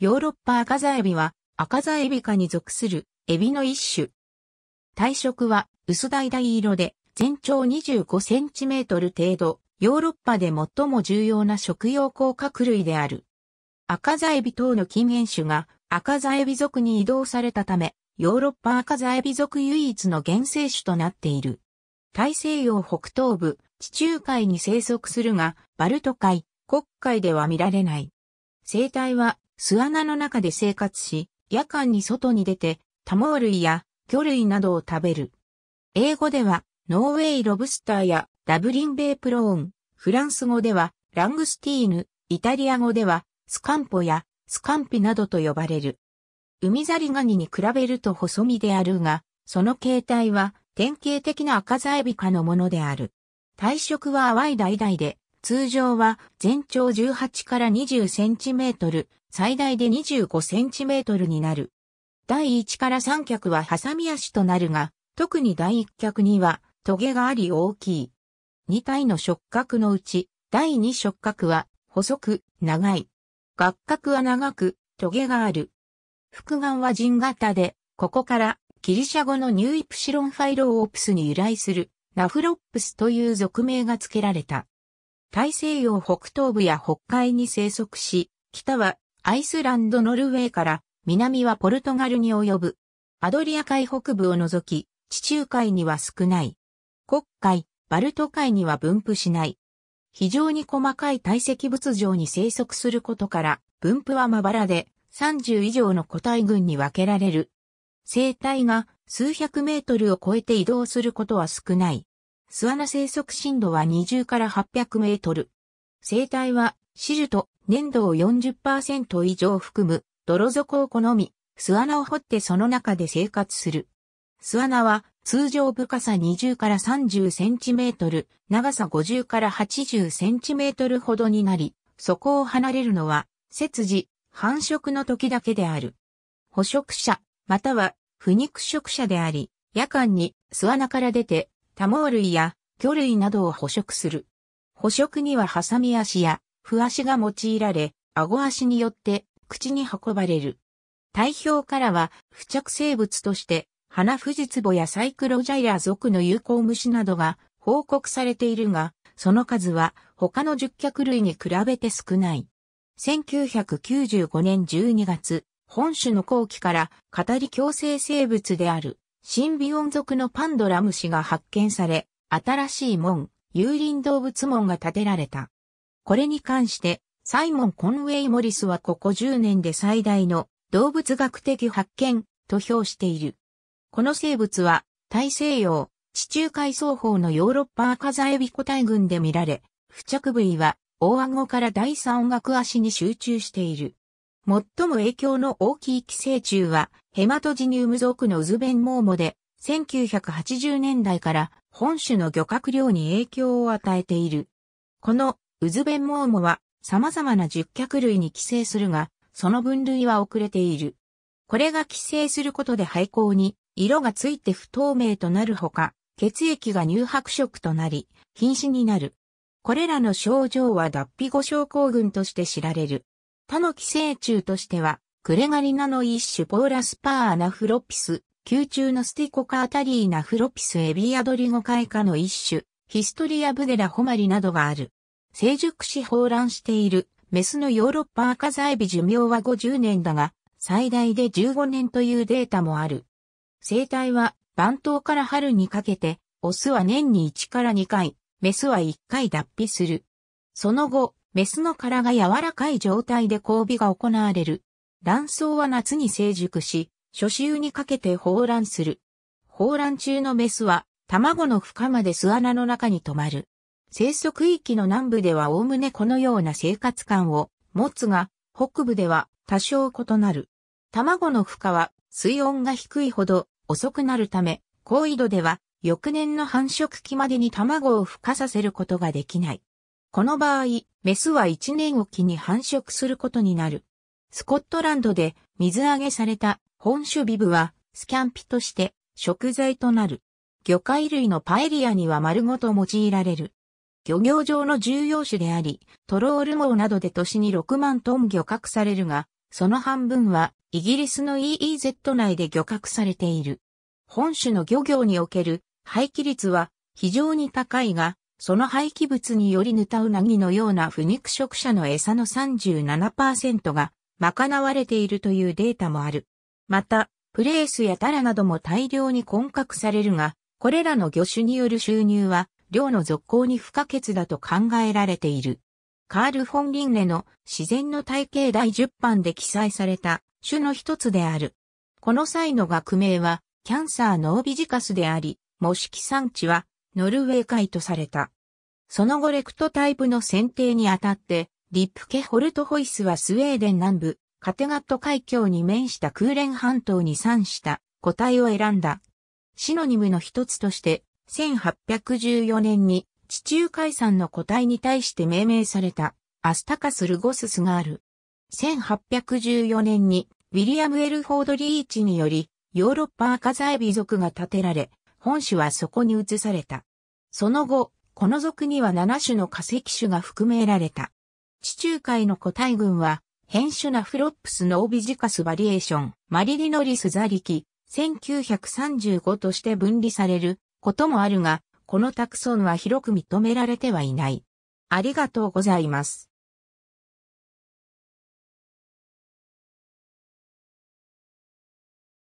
ヨーロッパアカザエビはアカザエビ科に属するエビの一種。体色は薄橙色で全長25センチメートル程度、ヨーロッパで最も重要な食用甲殻類である。アカザエビ等の近縁種がアカザエビ属に移動されたため、ヨーロッパアカザエビ属唯一の原生種となっている。大西洋北東部、地中海に生息するが、バルト海、黒海では見られない。生態は巣穴の中で生活し、夜間に外に出て多毛類や魚類などを食べる。英語ではノーウェイロブスターやダブリンベイプローン、フランス語ではラングスティーヌ、イタリア語ではスカンポやスカンピなどと呼ばれる。海ザリガニに比べると細身であるが、その形態は典型的なアカザエビ科のものである。体色は淡い橙々で、通常は全長18から20センチメートル、最大で25センチメートルになる。第1から3脚はハサミ足となるが、特に第1脚にはトゲがあり大きい。2体の触角のうち、第2触角は細く長い。顎角は長くトゲがある。複眼は人型で、ここからギリシャ語のニュイプシロンファイロオープスに由来するナフロップスという属名が付けられた。大西洋北東部や北海に生息し、北はアイスランド、ノルウェーから、南はポルトガルに及ぶ。アドリア海北部を除き、地中海には少ない。黒海、バルト海には分布しない。非常に細かい堆積物状に生息することから、分布はまばらで、30以上の個体群に分けられる。生態が数百メートルを超えて移動することは少ない。巣穴生息深度は20から800メートル。生態は、汁と粘土を 40% 以上含む泥底を好み、巣穴を掘ってその中で生活する。巣穴は通常深さ20から30センチメートル、長さ50から80センチメートルほどになり、そこを離れるのは、節時、繁殖の時だけである。捕食者、または腐肉食者であり、夜間に巣穴から出て、多毛類や魚類などを捕食する。捕食にはハサミ足やフ足が用いられ、顎足によって口に運ばれる。体表からは付着生物として、ハナフジツボやCyclogyra属の有孔虫などが報告されているが、その数は他の10脚類に比べて少ない。1995年12月、本種の後期から語り共生生物である。シンビオン属のパンドラムシが発見され、新しい門、有林動物門が建てられた。これに関して、サイモン・コンウェイ・モリスはここ10年で最大の動物学的発見と評している。この生物は、大西洋、地中海双方のヨーロッパアカザエビ個体群で見られ、付着部位は、大顎から第三顎足に集中している。最も影響の大きい寄生虫は、ヘマトジニウム属のウズベンモウモで、1980年代から本種の漁獲量に影響を与えている。このウズベンモウモは様々な10脚類に寄生するが、その分類は遅れている。これが寄生することで廃校に色がついて不透明となるほか、血液が乳白色となり、瀕死になる。これらの症状は脱皮後症候群として知られる。他の寄生虫としては、クレガリナの一種ポーラスパーナフロピス、宮中のスティコカータリーナフロピスエビアドリゴ海科の一種、ヒストリアブデラホマリなどがある。成熟し抱卵している、メスのヨーロッパアカザエビ寿命は50年だが、最大で15年というデータもある。生態は、晩冬から春にかけて、オスは年に1から2回、メスは1回脱皮する。その後、メスの殻が柔らかい状態で交尾が行われる。卵巣は夏に成熟し、初秋にかけて抱卵する。抱卵中のメスは、卵の孵化まで巣穴の中に止まる。生息域の南部では概ねこのような生活感を持つが、北部では多少異なる。卵の孵化は、水温が低いほど遅くなるため、高緯度では、翌年の繁殖期までに卵を孵化させることができない。この場合、メスは1年おきに繁殖することになる。スコットランドで水揚げされた本種ビブはスキャンピとして食材となる。魚介類のパエリアには丸ごと用いられる。漁業上の重要種であり、トロール網などで年に6万トン漁獲されるが、その半分はイギリスの EEZ 内で漁獲されている。本種の漁業における廃棄率は非常に高いが、その廃棄物によりヌタウナギのような腐肉食者の餌の 37% が賄われているというデータもある。また、プレースやタラなども大量に混獲されるが、これらの魚種による収入は漁の続行に不可欠だと考えられている。カール・フォン・リンネの自然の体系第10版で記載された種の一つである。この際の学名はキャンサー・ノービジカスであり、模式産地はノルウェー海とされた。その後レクトタイプの選定にあたって、リップケホルトホイスはスウェーデン南部、カテガット海峡に面したクーレン半島に産した個体を選んだ。シノニムの一つとして、1814年に地中海産の個体に対して命名されたアスタカス・ルゴススがある。1814年にウィリアム・エルフォード・リーチにより、ヨーロッパアカザエビ属が建てられ、本種はそこに移された。その後、この属には7種の化石種が含められた。地中海の個体群は、変種ナフロップスノービジカスバリエーション、マリリノリスザリキ、1935として分離されることもあるが、このタクソンは広く認められてはいない。ありがとうございます。